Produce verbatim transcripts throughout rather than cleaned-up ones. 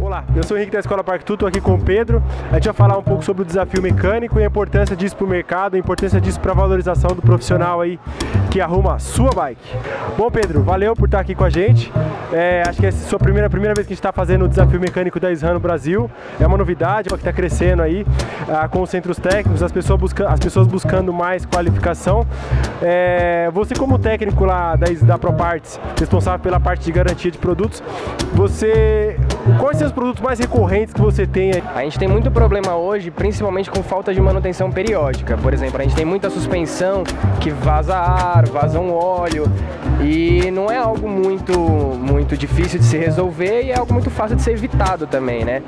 Olá, eu sou o Henrique da Escola Park Tool, estou aqui com o Pedro. A gente vai falar um pouco sobre o desafio mecânico e a importância disso para o mercado, a importância disso para a valorização do profissional aí que arruma a sua bike. Bom, Pedro, valeu por estar aqui com a gente. É, acho que é a sua primeira, primeira vez que a gente está fazendo o desafio mecânico da SRAM no Brasil. É uma novidade que está crescendo aí ah, com os centros técnicos, as pessoas, busca, as pessoas buscando mais qualificação. É, você, como técnico lá da, da Proparts, responsável pela parte de garantia de produtos, você, quais são os produtos mais recorrentes que você tem aí? A gente tem muito problema hoje, principalmente com falta de manutenção periódica. Por exemplo, a gente tem muita suspensão que vaza ar, vaza um óleo, e não é algo muito, muito difícil de se resolver e é algo muito fácil de ser evitado também, né?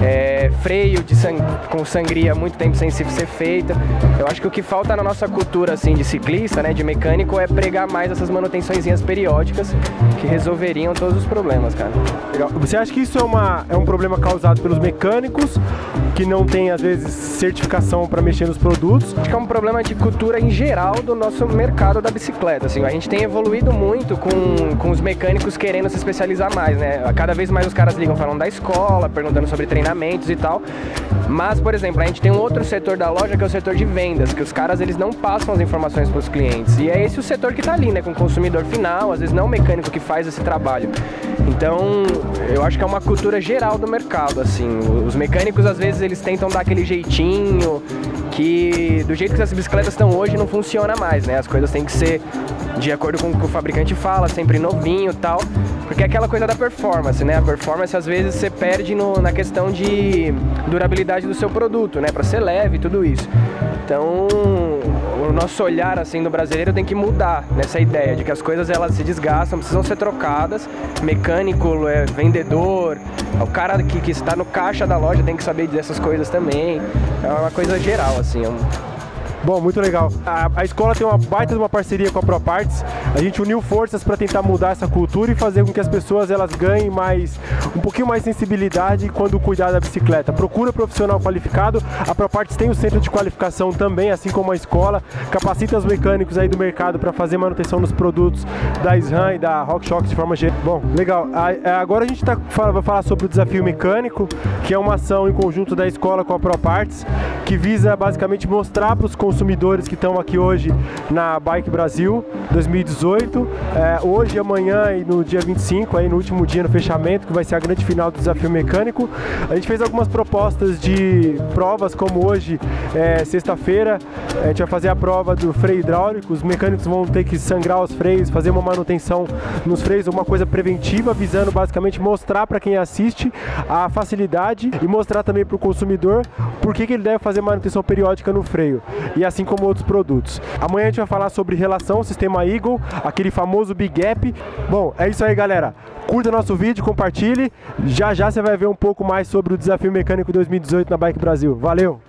É, freio de sang com sangria muito tempo sem ser feita. Eu acho que o que falta na nossa cultura assim, de ciclista, né, de mecânico, é pregar mais essas manutençõezinhas periódicas que resolveriam todos os problemas, cara. Legal. Você acha que isso é, uma, é um problema causado pelos mecânicos que não tem, às vezes, certificação para mexer nos produtos? Acho que é um problema de cultura em geral do nosso mercado da bicicleta. bicicleta, assim, a gente tem evoluído muito com, com os mecânicos querendo se especializar mais, né? Cada vez mais os caras ligam falando da escola, perguntando sobre treinamentos e tal, mas, por exemplo, a gente tem um outro setor da loja que é o setor de vendas, que os caras, eles não passam as informações para os clientes, e é esse o setor que tá ali, né, com o consumidor final, às vezes não o mecânico que faz esse trabalho. Então, eu acho que é uma cultura geral do mercado, assim, os mecânicos, às vezes, eles tentam dar aquele jeitinho, que do jeito que essas bicicletas estão hoje não funciona mais, né? As coisas têm que ser de acordo com o que o fabricante fala, sempre novinho e tal, porque é aquela coisa da performance, né? A performance às vezes você perde no, na questão de durabilidade do seu produto, né? Para ser leve e tudo isso. Então, o nosso olhar assim do brasileiro tem que mudar nessa ideia de que as coisas elas se desgastam, precisam ser trocadas. Mecânico, é, vendedor, o cara que, que está no caixa da loja tem que saber dessas coisas também. É uma coisa geral assim. É um... Bom, muito legal. A, a escola tem uma baita de uma parceria com a Proparts. A gente uniu forças para tentar mudar essa cultura e fazer com que as pessoas elas ganhem mais, um pouquinho mais sensibilidade quando cuidar da bicicleta. Procura um profissional qualificado. A Proparts tem o centro de qualificação também, assim como a escola. Capacita os mecânicos aí do mercado para fazer manutenção nos produtos da SRAM e da RockShox de forma geral. Bom, legal. A, agora a gente tá, vai falar sobre o desafio mecânico, que é uma ação em conjunto da escola com a Proparts, que visa basicamente mostrar para os consumidores que estão aqui hoje na Bike Brasil dois mil e dezoito, é, hoje, amanhã e no dia vinte e cinco, aí no último dia, no fechamento, que vai ser a grande final do desafio mecânico. A gente fez algumas propostas de provas, como hoje, é, sexta-feira, a gente vai fazer a prova do freio hidráulico. Os mecânicos vão ter que sangrar os freios, fazer uma manutenção nos freios, uma coisa preventiva, visando basicamente mostrar para quem assiste a facilidade e mostrar também para o consumidor por que que ele deve fazer manutenção periódica no freio. E E assim como outros produtos. Amanhã a gente vai falar sobre relação ao sistema Eagle, aquele famoso Big Gap. Bom, é isso aí, galera. Curta nosso vídeo, compartilhe. Já já você vai ver um pouco mais sobre o desafio mecânico dois mil e dezoito na Bike Brasil. Valeu!